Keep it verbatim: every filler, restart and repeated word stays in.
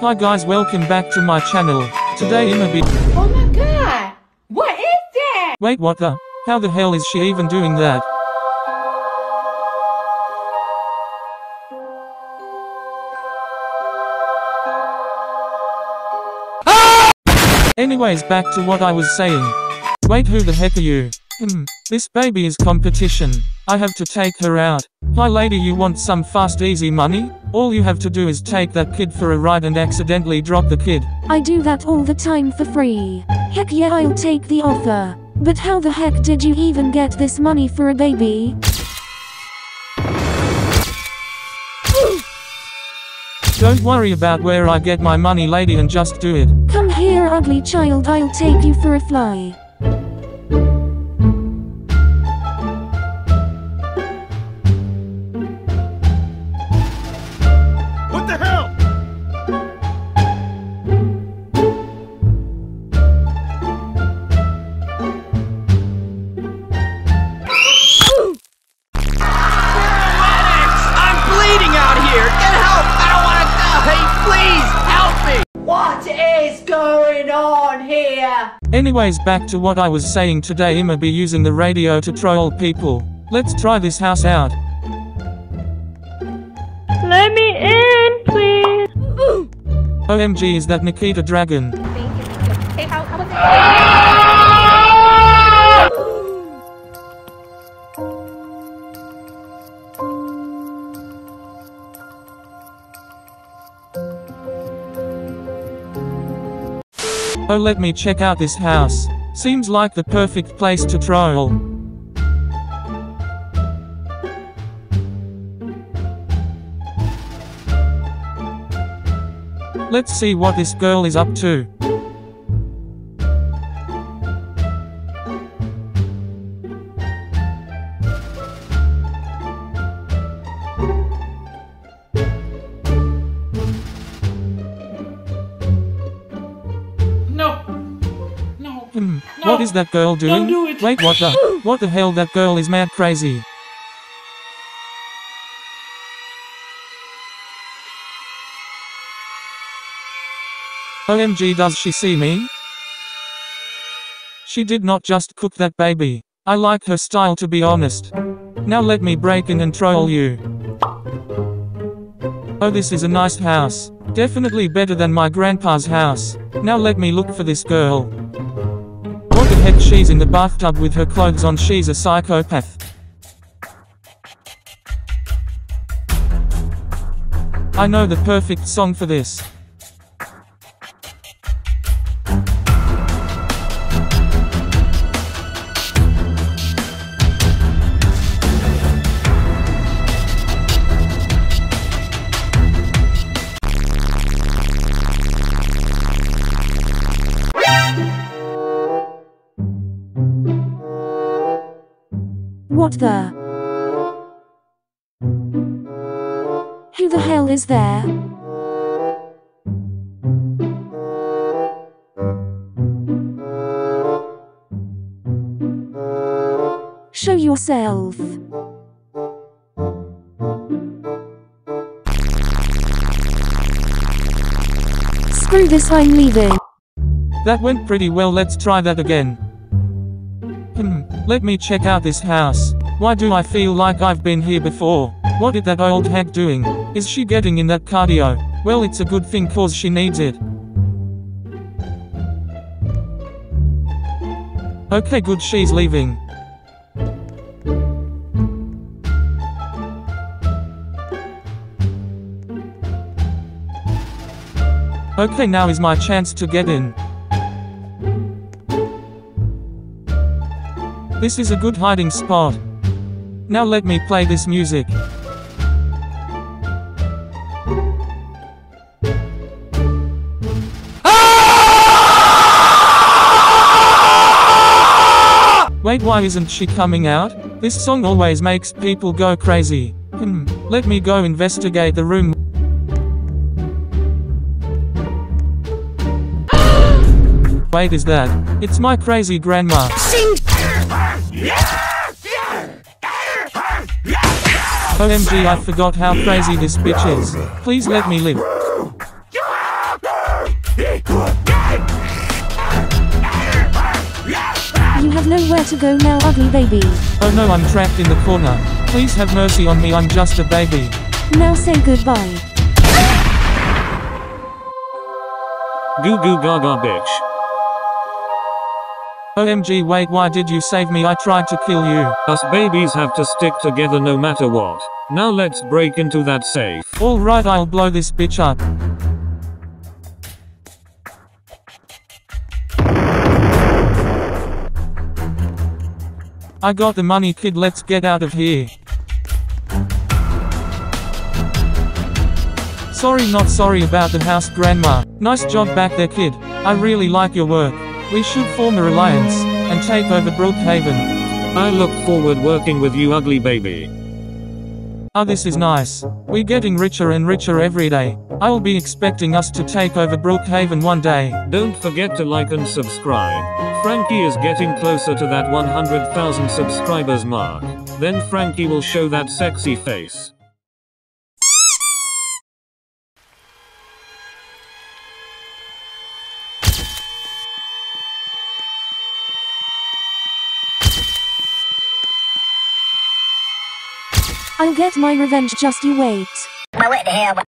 Hi guys, welcome back to my channel. Today I'm a bit— oh my god! What is that? Wait, what the? How the hell is she even doing that? Ah! Anyways, back to what I was saying. Wait, who the heck are you? Hmm, this baby is competition. I have to take her out. Hi lady, you want some fast easy money? All you have to do is take that kid for a ride and accidentally drop the kid. I do that all the time for free. Heck yeah, I'll take the offer. But how the heck did you even get this money for a baby? Don't worry about where I get my money, lady, and just do it. Come here, ugly child, I'll take you for a fly. Anyways, back to what I was saying. Today I'ma be using the radio to troll people. Let's try this house out. Let me in, please. Ooh. O M G, is that Nikita Dragon? Hey, how, how was Oh, let me check out this house. Seems like the perfect place to troll. Let's see what this girl is up to. No. What is that girl doing? Don't do it. Wait, what the? What the hell? That girl is mad crazy. O M G, does she see me? She did not just cook that baby. I like her style, to be honest. Now let me break in and troll you. Oh, this is a nice house. Definitely better than my grandpa's house. Now let me look for this girl. What the heck, she's in the bathtub with her clothes on. She's a psychopath. I know the perfect song for this. What the? Who the hell is there? Show yourself. Screw this, I'm leaving. That went pretty well, let's try that again. Hmm, let me check out this house. Why do I feel like I've been here before? What is that old hag doing? Is she getting in that cardio? Well, it's a good thing cause she needs it. Okay, good, she's leaving. Okay, now is my chance to get in. This is a good hiding spot. Now let me play this music. Ah! Wait, why isn't she coming out? This song always makes people go crazy. Hmm, let me go investigate the room. Wait, is that? It's my crazy grandma. O M G, I forgot how crazy this bitch is. Please let me live. You have nowhere to go now, ugly baby. Oh no, I'm trapped in the corner. Please have mercy on me, I'm just a baby. Now say goodbye. Goo goo gaga bitch. O M G, wait, why did you save me? I tried to kill you. Us babies have to stick together no matter what. Now let's break into that safe. Alright, I'll blow this bitch up. I got the money, kid, let's get out of here. Sorry, not sorry about the house, grandma. Nice job back there, kid. I really like your work. We should form a alliance and take over Brookhaven. I look forward working with you, ugly baby. Oh, this is nice. We're getting richer and richer every day. I will be expecting us to take over Brookhaven one day. Don't forget to like and subscribe. Frankie is getting closer to that one hundred thousand subscribers mark. Then Frankie will show that sexy face. I'll get my revenge, just you wait.